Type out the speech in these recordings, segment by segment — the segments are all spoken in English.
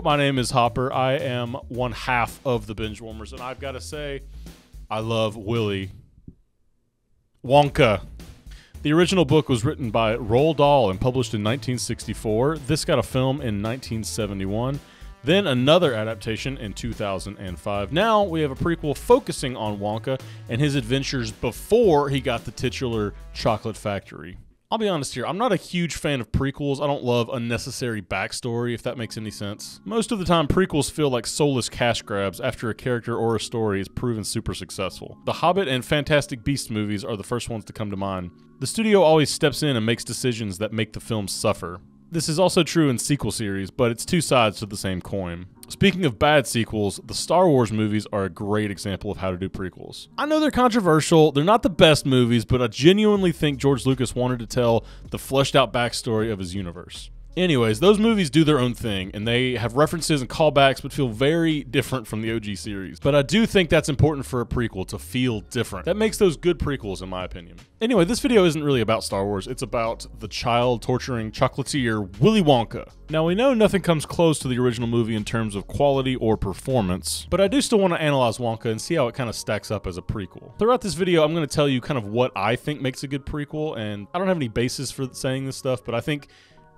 Hello, my name is Hopper. I am one half of the Binge Warmers, and I've got to say, I love Willy Wonka. The original book was written by Roald Dahl and published in 1964. This got a film in 1971, then another adaptation in 2005. Now we have a prequel focusing on Wonka and his adventures before he got the titular chocolate factory. I'll be honest here, I'm not a huge fan of prequels. I don't love unnecessary backstory, if that makes any sense. Most of the time, prequels feel like soulless cash grabs after a character or a story is proven super successful. The Hobbit and Fantastic Beasts movies are the first ones to come to mind. The studio always steps in and makes decisions that make the film suffer. This is also true in sequel series, but it's two sides to the same coin. Speaking of bad sequels, the Star Wars movies are a great example of how to do prequels. I know they're controversial, they're not the best movies, but I genuinely think George Lucas wanted to tell the fleshed out backstory of his universe. Anyways, those movies do their own thing, and they have references and callbacks but feel very different from the OG series. But I do think that's important for a prequel to feel different. That makes those good prequels, in my opinion. Anyway, this video isn't really about Star Wars. It's about the child-torturing chocolatier Willy Wonka. Now, we know nothing comes close to the original movie in terms of quality or performance, but I do still want to analyze Wonka and see how it kind of stacks up as a prequel. Throughout this video, I'm going to tell you kind of what I think makes a good prequel, and I don't have any basis for saying this stuff, but I think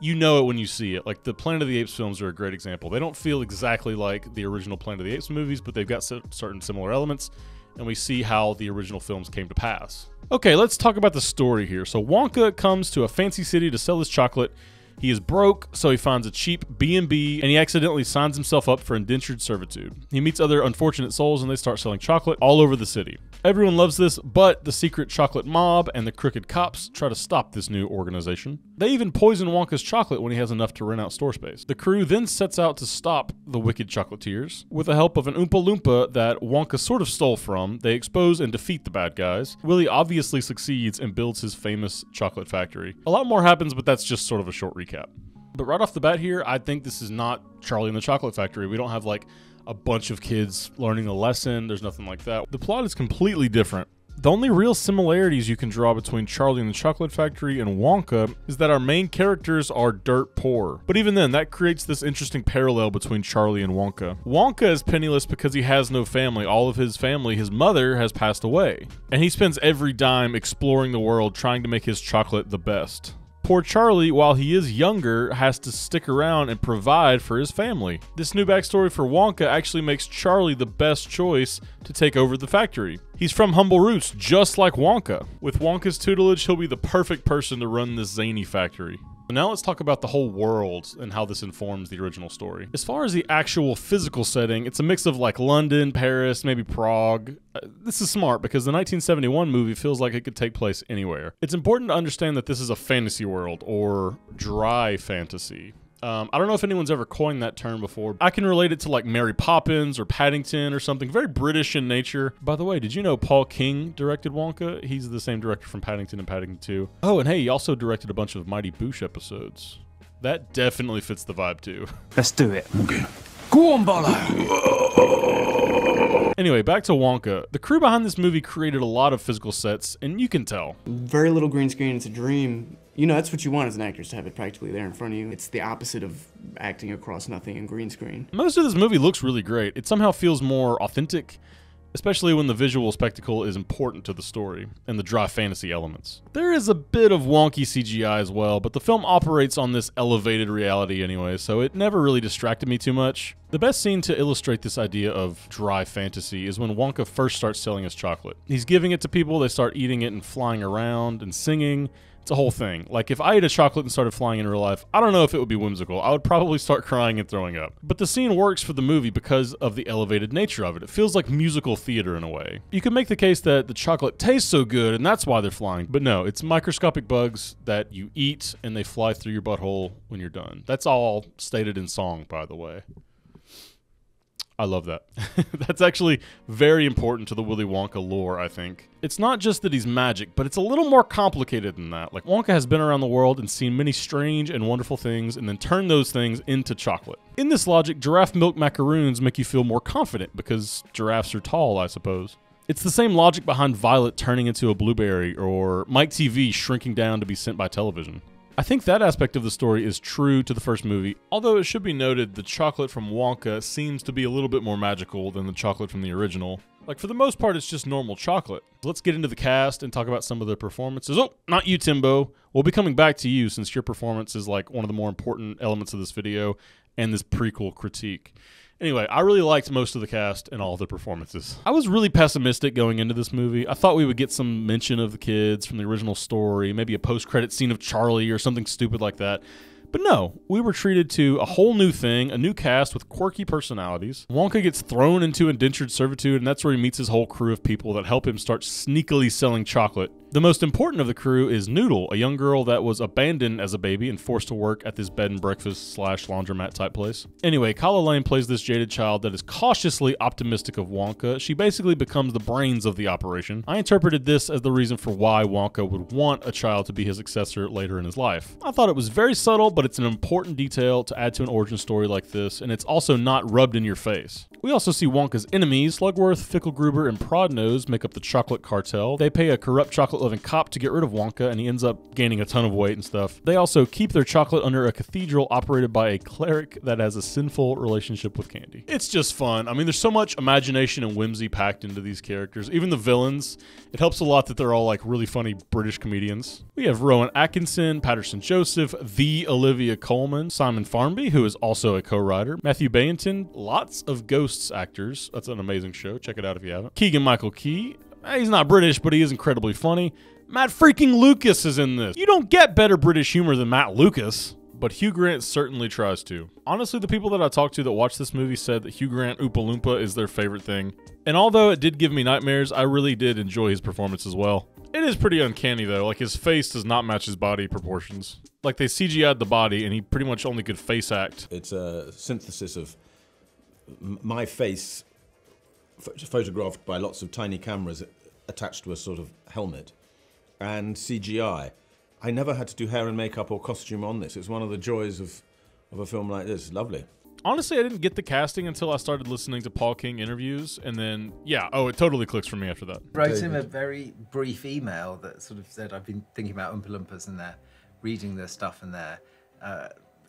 you know it when you see it. Like, the Planet of the Apes films are a great example. They don't feel exactly like the original Planet of the Apes movies, but they've got certain similar elements, and we see how the original films came to pass. Okay, let's talk about the story here. So Wonka comes to a fancy city to sell his chocolate. He is broke, so he finds a cheap B&B, and he accidentally signs himself up for indentured servitude. He meets other unfortunate souls, and they start selling chocolate all over the city. Everyone loves this, but the secret chocolate mob and the crooked cops try to stop this new organization. They even poison Wonka's chocolate when he has enough to rent out store space. The crew then sets out to stop the wicked chocolatiers. With the help of an Oompa Loompa that Wonka sort of stole from, they expose and defeat the bad guys. Willy obviously succeeds and builds his famous chocolate factory. A lot more happens, but that's just sort of a short recap. But right off the bat here, I think this is not Charlie and the Chocolate Factory. We don't have, like, a bunch of kids learning a lesson. There's nothing like that. The plot is completely different. The only real similarities you can draw between Charlie and the Chocolate Factory and Wonka is that our main characters are dirt poor. But even then, that creates this interesting parallel between Charlie and Wonka. Wonka is penniless because he has no family. All of his family, his mother, has passed away. And he spends every dime exploring the world trying to make his chocolate the best. Poor Charlie, while he is younger, has to stick around and provide for his family. This new backstory for Wonka actually makes Charlie the best choice to take over the factory. He's from humble roots, just like Wonka. With Wonka's tutelage, he'll be the perfect person to run this zany factory. Now let's talk about the whole world and how this informs the original story. As far as the actual physical setting, it's a mix of like London, Paris, maybe Prague. This is smart because the 1971 movie feels like it could take place anywhere. It's important to understand that this is a fantasy world, or dry fantasy. I don't know if anyone's ever coined that term before. I can relate it to like Mary Poppins or Paddington or something very British in nature. By the way, did you know Paul King directed Wonka? He's the same director from Paddington and Paddington 2. Oh, and hey, he also directed a bunch of Mighty Boosh episodes. That definitely fits the vibe too. Let's do it. Okay. Go on, Bala. Anyway, back to Wonka. The crew behind this movie created a lot of physical sets, and you can tell. Very little green screen, it's a dream. You know, that's what you want as an actor, to have it practically there in front of you. It's the opposite of acting across nothing and green screen. Most of this movie looks really great. It somehow feels more authentic, especially when the visual spectacle is important to the story and the dry fantasy elements. There is a bit of wonky CGI as well, but the film operates on this elevated reality anyway, so it never really distracted me too much. The best scene to illustrate this idea of dry fantasy is when Wonka first starts selling his chocolate. He's giving it to people, they start eating it and flying around and singing. It's a whole thing. Like, if I ate a chocolate and started flying in real life, I don't know if it would be whimsical. I would probably start crying and throwing up. But the scene works for the movie because of the elevated nature of it. It feels like musical theater in a way. You can make the case that the chocolate tastes so good and that's why they're flying. But no, it's microscopic bugs that you eat and they fly through your butthole when you're done. That's all stated in song, by the way. I love that. That's actually very important to the Willy Wonka lore, I think. It's not just that he's magic, but it's a little more complicated than that. Like, Wonka has been around the world and seen many strange and wonderful things and then turned those things into chocolate. In this logic, giraffe milk macaroons make you feel more confident because giraffes are tall, I suppose. It's the same logic behind Violet turning into a blueberry or Mike TV shrinking down to be sent by television. I think that aspect of the story is true to the first movie, although it should be noted the chocolate from Wonka seems to be a little bit more magical than the chocolate from the original. Like, for the most part, it's just normal chocolate. Let's get into the cast and talk about some of the performances. Oh, not you, Timbo. We'll be coming back to you since your performance is like one of the more important elements of this video and this prequel critique. Anyway, I really liked most of the cast and all the performances. I was really pessimistic going into this movie. I thought we would get some mention of the kids from the original story, maybe a post-credit scene of Charlie or something stupid like that. But no, we were treated to a whole new thing, a new cast with quirky personalities. Wonka gets thrown into indentured servitude, and that's where he meets his whole crew of people that help him start sneakily selling chocolate. The most important of the crew is Noodle, a young girl that was abandoned as a baby and forced to work at this bed and breakfast slash laundromat type place. Anyway, Kyla Lane plays this jaded child that is cautiously optimistic of Wonka. She basically becomes the brains of the operation. I interpreted this as the reason for why Wonka would want a child to be his successor later in his life. I thought it was very subtle, but it's an important detail to add to an origin story like this, and it's also not rubbed in your face. We also see Wonka's enemies, Slugworth, Ficklegruber, and Prodnose, make up the chocolate cartel. They pay a corrupt chocolate-loving cop to get rid of Wonka, and he ends up gaining a ton of weight and stuff. They also keep their chocolate under a cathedral operated by a cleric that has a sinful relationship with candy. It's just fun. I mean, there's so much imagination and whimsy packed into these characters. Even the villains. It helps a lot that they're all like really funny British comedians. We have Rowan Atkinson, Patterson Joseph, the Olivia Coleman, Simon Farmby, who is also a co-writer, Matthew Baynton, lots of ghosts actors. That's an amazing show. Check it out if you haven't. Keegan-Michael Key. He's not British, but he is incredibly funny. Matt freaking Lucas is in this. You don't get better British humor than Matt Lucas, but Hugh Grant certainly tries to. Honestly, the people that I talked to that watched this movie said that Hugh Grant Oompa Loompa is their favorite thing. And although it did give me nightmares, I really did enjoy his performance as well. It is pretty uncanny though, like his face does not match his body proportions. Like they CGI'd the body and he pretty much only could face act. It's a synthesis of my face photographed by lots of tiny cameras attached to a sort of helmet and CGI. I never had to do hair and makeup or costume on this. It's one of the joys of a film like this. Lovely. Honestly, I didn't get the casting until I started listening to Paul King interviews, and then, yeah, oh, it totally clicks for me after that. I wrote him a very brief email that sort of said, I've been thinking about Oompa Loompas and they're reading their stuff and they're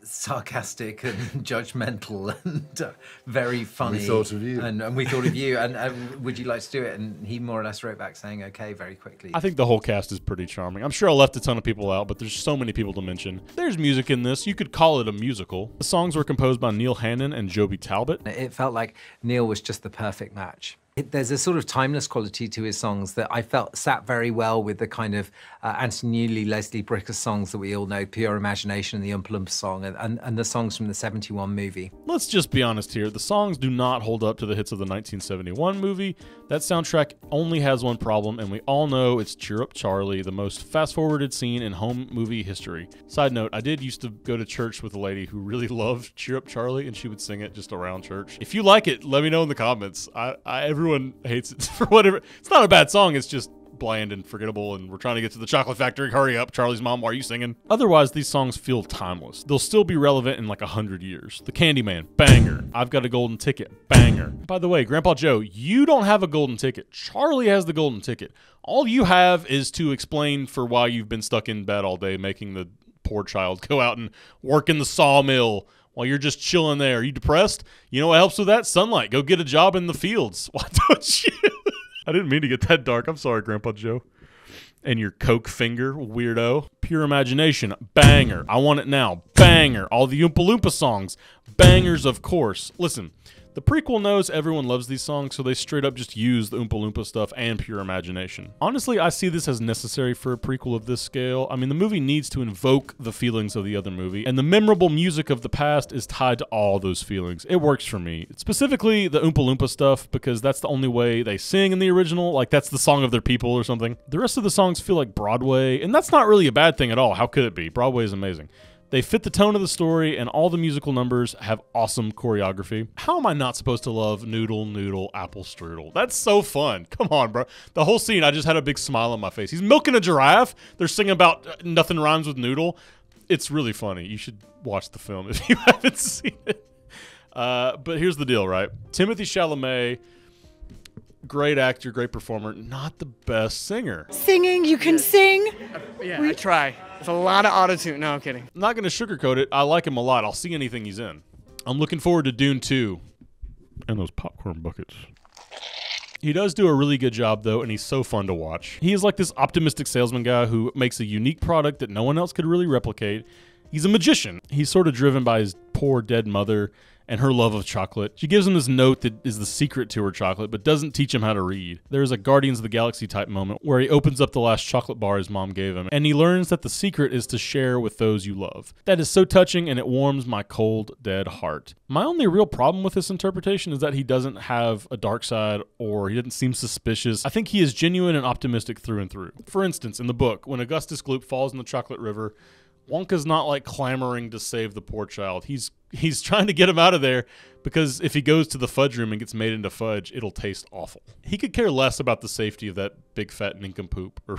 sarcastic and judgmental and very funny. We thought of you. And we thought of you. And would you like to do it? And he more or less wrote back saying, okay, very quickly. I think the whole cast is pretty charming. I'm sure I left a ton of people out, but there's so many people to mention. There's music in this. You could call it a musical. The songs were composed by Neil Hannon and Joby Talbot. It felt like Neil was just the perfect match. There's a sort of timeless quality to his songs that I felt sat very well with the kind of Anthony Newley, Leslie Bricker songs that we all know, Pure Imagination and the Oompa Loompa song and the songs from the 71 movie. Let's just be honest here. The songs do not hold up to the hits of the 1971 movie. That soundtrack only has one problem, and we all know it's Cheer Up Charlie, the most fast-forwarded scene in home movie history. Side note, I did used to go to church with a lady who really loved Cheer Up Charlie, and she would sing it just around church. If you like it, let me know in the comments. Everyone hates it for whatever. It's not a bad song. It's just bland and forgettable, and we're trying to get to the chocolate factory. Hurry up, Charlie's mom, why are you singing? Otherwise, these songs feel timeless. They'll still be relevant in like 100 years. The Candyman, banger. I've Got a Golden Ticket, banger. By the way, Grandpa Joe, you don't have a golden ticket. Charlie has the golden ticket. All you have is to explain for why you've been stuck in bed all day, making the poor child go out and work in the sawmill while you're just chilling there. Are you depressed? You know what helps with that? Sunlight. Go get a job in the fields. Why don't you? I didn't mean to get that dark. I'm sorry, Grandpa Joe. And your Coke finger, weirdo. Pure Imagination, banger. I Want It Now, banger. All the Oompa Loompa songs, bangers, of course. Listen, the prequel knows everyone loves these songs, so they straight up just use the Oompa Loompa stuff and Pure Imagination. Honestly, I see this as necessary for a prequel of this scale. I mean, the movie needs to invoke the feelings of the other movie, and the memorable music of the past is tied to all those feelings. It works for me. Specifically, the Oompa Loompa stuff, because that's the only way they sing in the original. Like, that's the song of their people or something. The rest of the songs feel like Broadway, and that's not really a bad thing at all. How could it be? Broadway is amazing. They fit the tone of the story, and all the musical numbers have awesome choreography. How am I not supposed to love Noodle Noodle Apple Strudel? That's so fun. Come on, bro. The whole scene, I just had a big smile on my face. He's milking a giraffe. They're singing about nothing rhymes with noodle. It's really funny. You should watch the film if you haven't seen it. But here's the deal, right? Timothée Chalamet Great actor, great performer, not the best singer. Singing, you can sing. Yeah, I try. It's a lot of autotune. No, I'm kidding. I'm not going to sugarcoat it. I like him a lot. I'll see anything he's in. I'm looking forward to Dune 2. And those popcorn buckets. He does do a really good job, though, and he's so fun to watch. He is like this optimistic salesman guy who makes a unique product that no one else could really replicate. He's a magician. He's sort of driven by his poor dead mother and her love of chocolate. She gives him this note that is the secret to her chocolate, but doesn't teach him how to read. There's a Guardians of the Galaxy type moment where he opens up the last chocolate bar his mom gave him, and he learns that the secret is to share with those you love. That is so touching, and it warms my cold, dead heart. My only real problem with this interpretation is that he doesn't have a dark side, or he doesn't seem suspicious. I think he is genuine and optimistic through and through. For instance, in the book, when Augustus Gloop falls in the chocolate river, Wonka's not like clamoring to save the poor child. He's trying to get him out of there because if he goes to the fudge room and gets made into fudge, it'll taste awful. He could care less about the safety of that big fat nincompoop or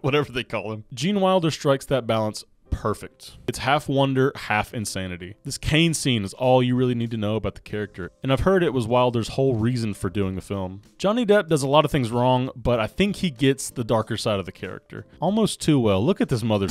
whatever they call him. Gene Wilder strikes that balance perfect. It's half wonder, half insanity. This cane scene is all you really need to know about the character, and I've heard it was Wilder's whole reason for doing the film. Johnny Depp does a lot of things wrong, but I think he gets the darker side of the character. Almost too well. Look at this mother.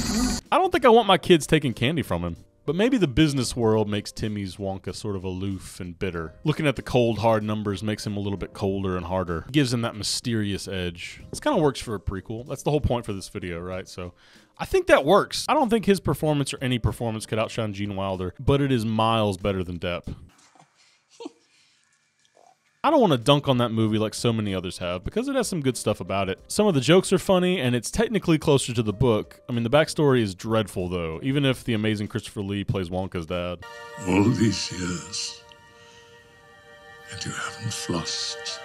I don't think I want my kids taking candy from him. But maybe the business world makes Timmy's Wonka sort of aloof and bitter. Looking at the cold, hard numbers makes him a little bit colder and harder. It gives him that mysterious edge. This kind of works for a prequel. That's the whole point for this video, right? So I think that works. I don't think his performance or any performance could outshine Gene Wilder, but it is miles better than Depp. I don't want to dunk on that movie like so many others have because it has some good stuff about it. Some of the jokes are funny and it's technically closer to the book. I mean, the backstory is dreadful though, even if the amazing Christopher Lee plays Wonka's dad. All these years, and you haven't flossed.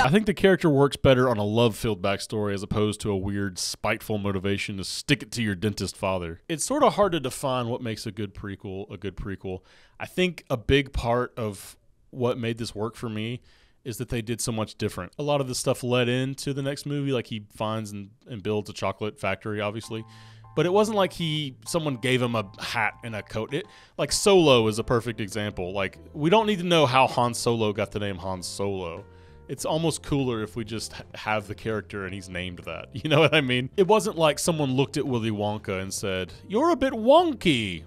I think the character works better on a love-filled backstory as opposed to a weird, spiteful motivation to stick it to your dentist father. It's sort of hard to define what makes a good prequel a good prequel. I think a big part of what made this work for me is that they did so much different. A lot of this stuff led into the next movie, like he finds and builds a chocolate factory, obviously. But it wasn't like someone gave him a hat and a coat. Like Solo is a perfect example. Like, we don't need to know how Han Solo got the name Han Solo. It's almost cooler if we just have the character and he's named that. You know what I mean? It wasn't like someone looked at Willy Wonka and said, "You're a bit wonky.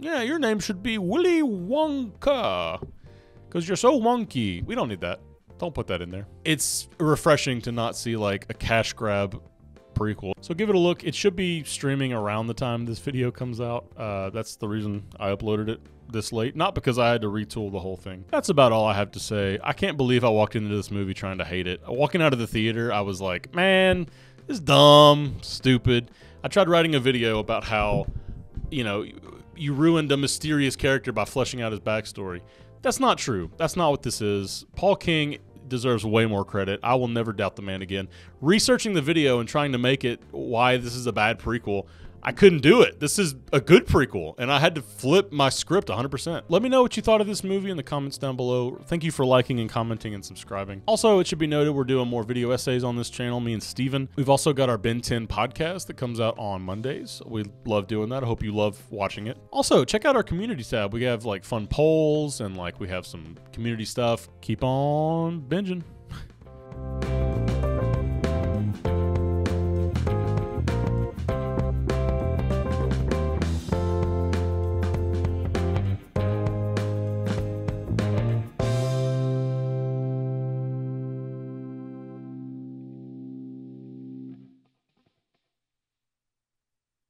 Yeah, your name should be Willy Wonka because you're so wonky." We don't need that. Don't put that in there. It's refreshing to not see like a cash grab prequel. So give it a look. It should be streaming around the time this video comes out. That's the reason I uploaded it this late, not because I had to retool the whole thing. That's about all I have to say. I can't believe I walked into this movie trying to hate it. Walking out of the theater, I was like, man, this is dumb, stupid. I tried writing a video about how, you know, you ruined a mysterious character by fleshing out his backstory. That's not true. That's not what this is. Paul King deserves way more credit. I will never doubt the man again. Researching the video and trying to make it why this is a bad prequel, I couldn't do it. This is a good prequel, and I had to flip my script 100%. Let me know what you thought of this movie in the comments down below. Thank you for liking and commenting and subscribing. Also, it should be noted we're doing more video essays on this channel, me and Steven. We've also got our Ben 10 podcast that comes out on Mondays. We love doing that. I hope you love watching it. Also, check out our community tab. We have like fun polls and like we have some community stuff. Keep on binging.